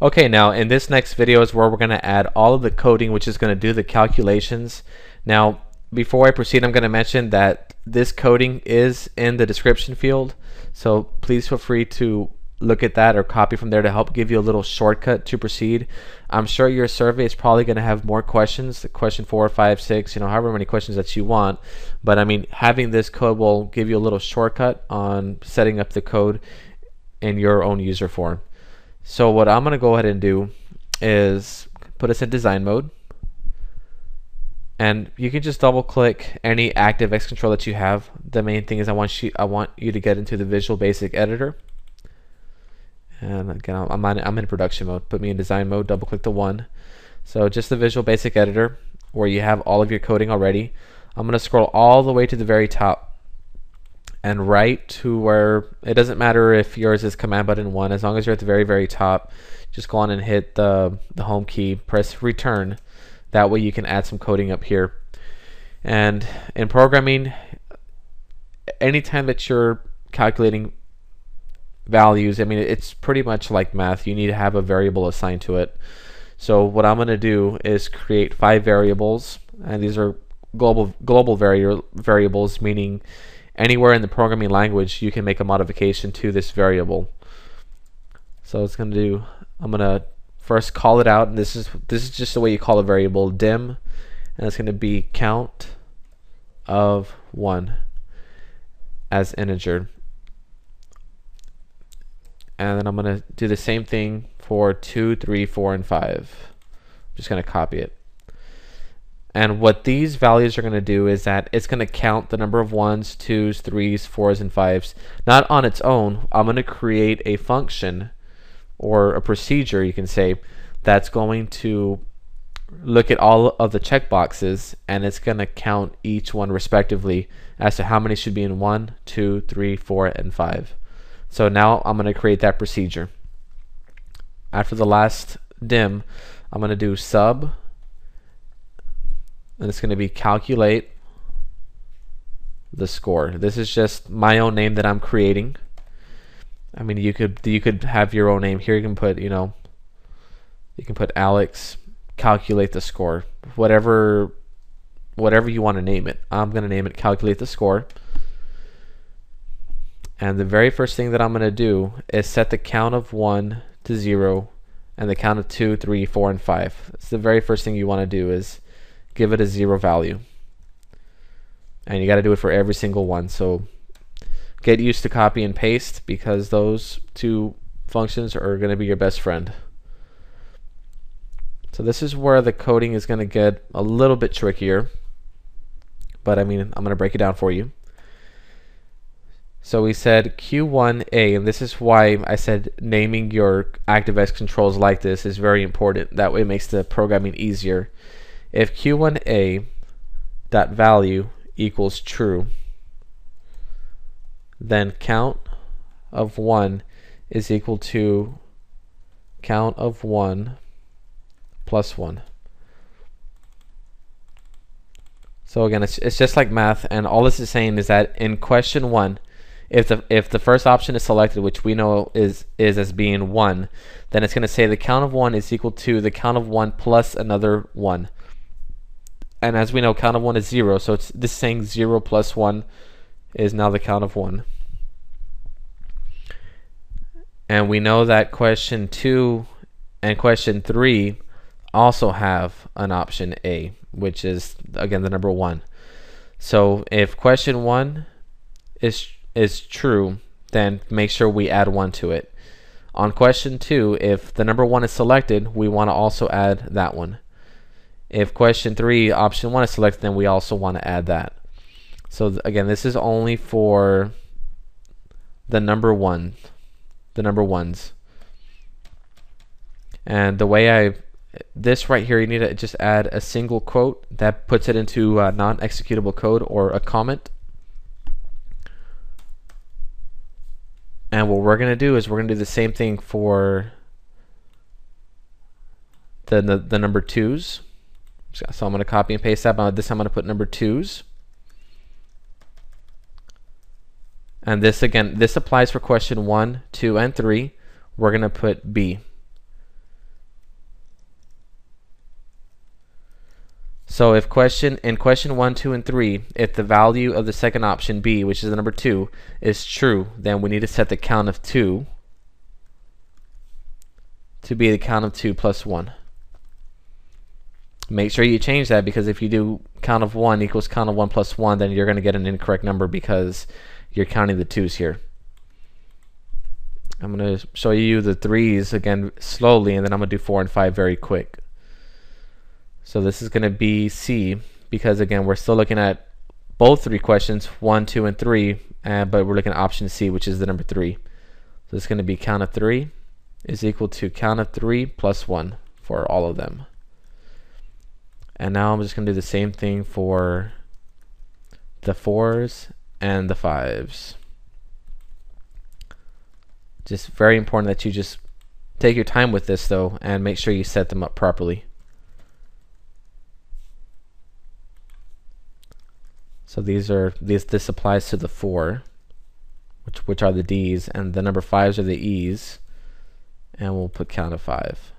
Okay, now in this next video is where we're going to add all of the coding, which is going to do the calculations. Now before I proceed, I'm going to mention that this coding is in the description field, so please feel free to look at that or copy from there to help give you a little shortcut to proceed. I'm sure your survey is probably going to have more questions, question 4, 5, 6, you know, however many questions that you want, but I mean, having this code will give you a little shortcut on setting up the code in your own user form. So what I'm going to go ahead and do is put us in design mode, and you can just double click any ActiveX control that you have. The main thing is I want you to get into the Visual Basic Editor, and again I'm in production mode. Put me in design mode, double click the one. So just the Visual Basic Editor where you have all of your coding already. I'm going to scroll all the way to the very top and right to where it doesn't matter if yours is command button 1, as long as you're at the very top, just go on and hit the home key, press return. That way you can add some coding up here. And in programming, anytime that you're calculating values, I mean, it's pretty much like math, you need to have a variable assigned to it. So what I'm going to do is create 5 variables, and these are global variables, meaning anywhere in the programming language you can make a modification to this variable. So it's going to do, I'm going to first call it out, and this is just the way you call a variable, dim, and it's going to be count of 1 as integer. And then I'm going to do the same thing for 2, 3, 4, and 5. I'm just going to copy it. And what these values are going to do is that it's going to count the number of 1s, 2s, 3s, 4s, and 5s. Not on its own. I'm going to create a function or a procedure, you can say, that's going to look at all of the checkboxes, and it's going to count each one respectively as to how many should be in 1, 2, 3, 4, and 5. So now I'm going to create that procedure. After the last dim, I'm going to do sub, and it's going to be calculate the score. This is just my own name that I'm creating. I mean, you could have your own name here. You can put, you know, you can put Alex, calculate the score, whatever you want to name it. I'm going to name it calculate the score. And the very first thing that I'm going to do is set the count of 1 to 0 and the count of 2, 3, 4, and 5. It's the very first thing you want to do is give it a 0 value, and you got to do it for every single one. So get used to copy and paste, because those two functions are going to be your best friend. So this is where the coding is going to get a little bit trickier, but I mean, I'm going to break it down for you. So we said Q1A, and this is why I said naming your ActiveX controls like this is very important. That way it makes the programming easier. If Q1A dot value equals true, then count of 1 is equal to count of 1 plus 1. So again, it's just like math, and all this is saying is that in question 1, if the first option is selected, which we know is as being 1, then it's going to say the count of 1 is equal to the count of 1 plus another 1. And as we know, count of 1 is 0, so it's this saying 0 plus 1 is now the count of 1. And we know that question 2 and question 3 also have an option A, which is again the number 1. So if question 1 is true, then make sure we add 1 to it. On question 2, if the number 1 is selected, we want to also add that one. If question 3 option 1 is selected, then we also want to add that. So again, this is only for the number ones. And the way this right here, you need to just add a single quote that puts it into non-executable code or a comment. And what we're going to do is we're going to do the same thing for the number 2s. So I'm going to copy and paste that, but this time I'm going to put number 2s. And this again, this applies for question 1, 2, and 3. We're going to put B. So if in question 1, 2, and 3, if the value of the second option B, which is the number 2, is true, then we need to set the count of 2 to be the count of 2 plus 1. Make sure you change that, because if you do count of 1 equals count of 1 plus 1, then you're going to get an incorrect number because you're counting the 2's here. I'm going to show you the 3's again slowly, and then I'm going to do 4 and 5 very quick. So this is going to be C, because again we're still looking at both three questions, 1, 2, and 3, but we're looking at option C, which is the number 3. So it's going to be count of 3 is equal to count of 3 plus 1 for all of them. And now I'm just going to do the same thing for the 4's and the 5's. Just very important that you just take your time with this though, and make sure you set them up properly. So this applies to the 4, which are the D's, and the number 5's are the E's, and we'll put count of 5.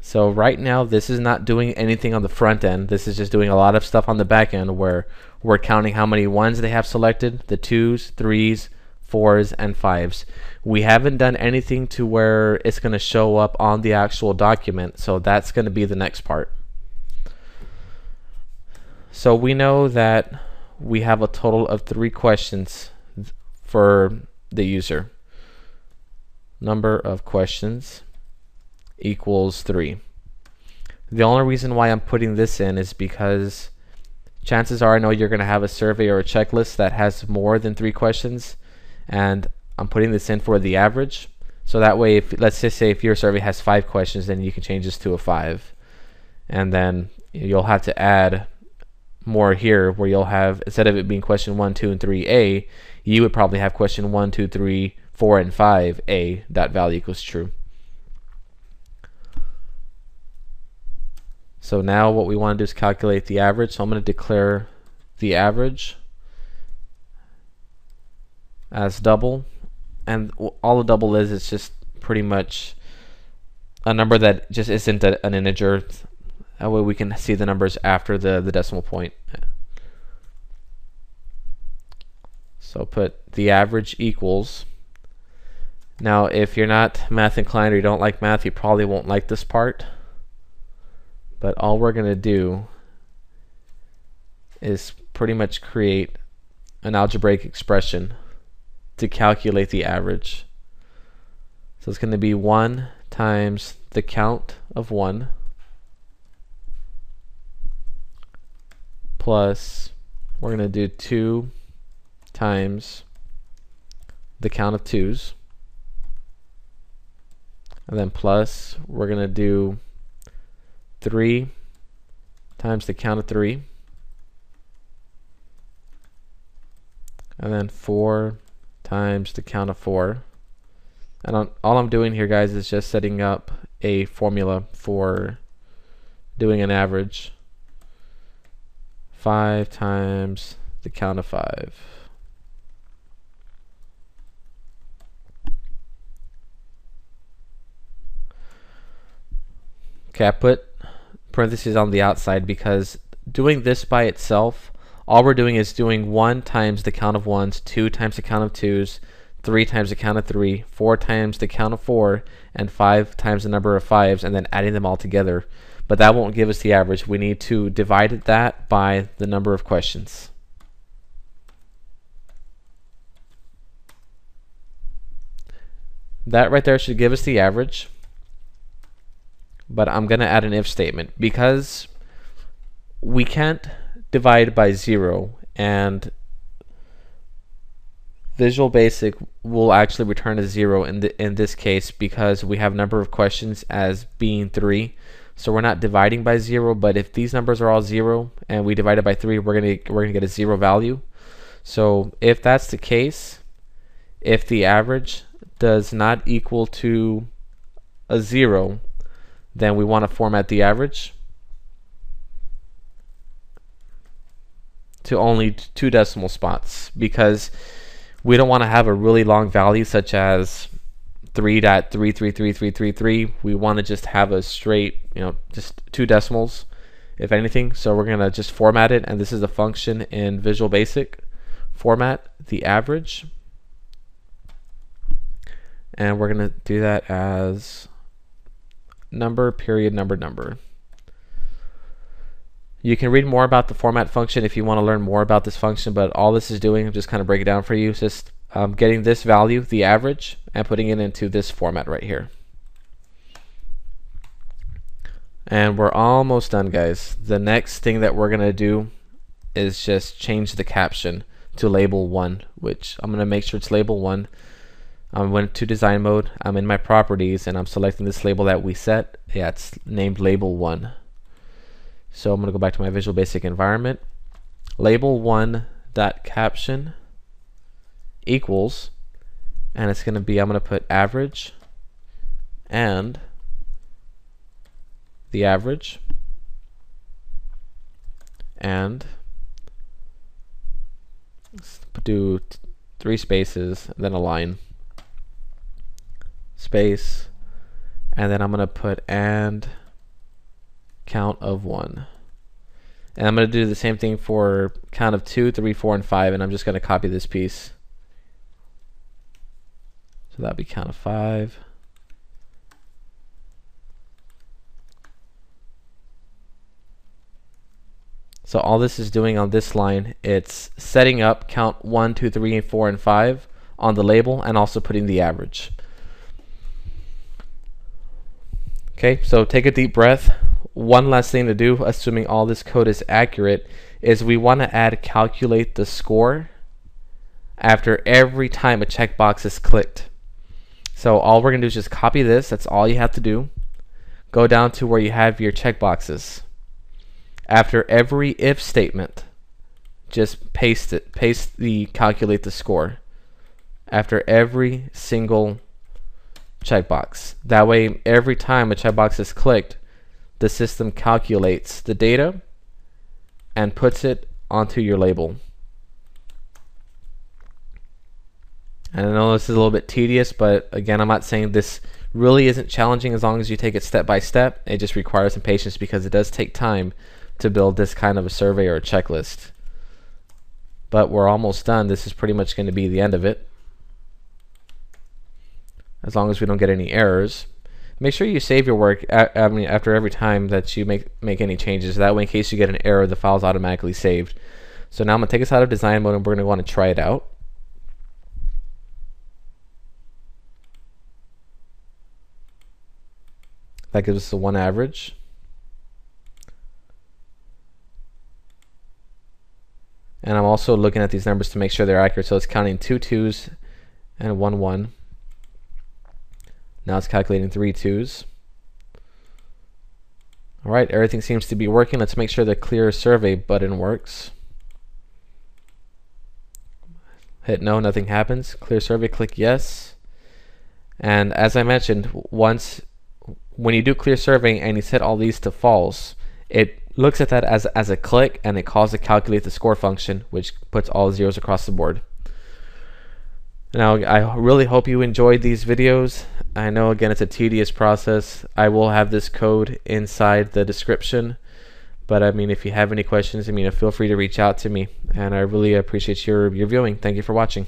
So right now this is not doing anything on the front end. This is just doing a lot of stuff on the back end, where we're counting how many 1's they have selected, the 2's, 3's, 4's, and 5's. We haven't done anything to where it's going to show up on the actual document, so that's going to be the next part. So we know that we have a total of 3 questions for the user. Number of questions equals 3. The only reason why I'm putting this in is because chances are I know you're going to have a survey or a checklist that has more than 3 questions, and I'm putting this in for the average, so that way, if, let's just say if your survey has 5 questions, then you can change this to a 5, and then you'll have to add more here, where you'll have, instead of it being question 1, 2, and 3A, you would probably have question 1, 2, 3, 4, and 5A, that value equals true. So now what we want to do is calculate the average. So I'm going to declare the average as double, and all a double is, it's just pretty much a number that just isn't an integer. That way we can see the numbers after the decimal point. So put the average equals. Now if you're not math inclined, or you don't like math, you probably won't like this part. But all we're going to do is pretty much create an algebraic expression to calculate the average. So it's going to be 1 times the count of 1 plus, we're going to do 2 times the count of 2's, and then plus, we're going to do 3 times the count of 3, and then 4 times the count of 4. And all I'm doing here, guys, is just setting up a formula for doing an average. 5 times the count of 5. Okay, I put parentheses on the outside because doing this by itself, all we're doing is doing 1 times the count of 1's, 2 times the count of 2's, 3 times the count of 3, 4 times the count of 4, and 5 times the number of 5's, and then adding them all together. But that won't give us the average. We need to divide that by the number of questions. That right there should give us the average. But I'm going to add an if statement, because we can't divide by 0, and Visual Basic will actually return a 0 in this case, because we have number of questions as being 3, so we're not dividing by 0. But if these numbers are all 0 and we divide it by 3, we're going to get a 0 value. So if that's the case, if the average does not equal to a 0, then we want to format the average to only 2 decimal spots, because we don't want to have a really long value such as 3.333333. We want to just have a straight, just two decimals, if anything. So we're going to just format it. And this is a function in Visual Basic format, the average. And we're going to do that as number, period, number, number. You can read more about the format function if you want to learn more about this function, but all this is doing, I'm just kind of breaking it down for you, is just getting this value, the average, and putting it into this format right here. And we're almost done, guys. The next thing that we're going to do is just change the caption to label 1, which I'm going to make sure it's label 1. I went to design mode, I'm in my properties, and I'm selecting this label that we set. Yeah, it's named label 1. So I'm going to go back to my Visual Basic environment. Label1.caption equals, and it's going to be, I'm going to put average and the average and let's do 3 spaces and then a line, space, and then I'm going to put and count of 1. And I'm going to do the same thing for count of 2, 3, 4, and 5, and I'm just going to copy this piece. So that'd be count of 5. So all this is doing on this line, it's setting up count 1, 2, 3, 4, and 5 on the label, and also putting the average. Okay, so take a deep breath. One last thing to do, assuming all this code is accurate, is we want to add calculate the score after every time a checkbox is clicked. So all we're going to do is just copy this. That's all you have to do. Go down to where you have your checkboxes. After every if statement, just paste it. Paste the calculate the score after every single checkbox. That way, every time a checkbox is clicked, the system calculates the data and puts it onto your label. And I know this is a little bit tedious, but again, I'm not saying this really isn't challenging as long as you take it step by step. It just requires some patience because it does take time to build this kind of a survey or a checklist. But we're almost done. This is pretty much going to be the end of it, as long as we don't get any errors. Make sure you save your work after every time that you make any changes. That way, in case you get an error, the file is automatically saved. So now I'm going to take us out of design mode, and we're going to want to try it out. That gives us the 1 average. And I'm also looking at these numbers to make sure they're accurate. So it's counting 2 2s and 1 1. Now it's calculating 3 2s. All right, everything seems to be working. Let's make sure the clear survey button works. Hit no, nothing happens. Clear survey, click yes. And as I mentioned, when you do clear survey and you set all these to false, it looks at that as a click, and it calls the calculate the score function, which puts all zeros across the board. Now, I really hope you enjoyed these videos. I know, again, it's a tedious process. I will have this code inside the description. But, if you have any questions, feel free to reach out to me. And I really appreciate your viewing. Thank you for watching.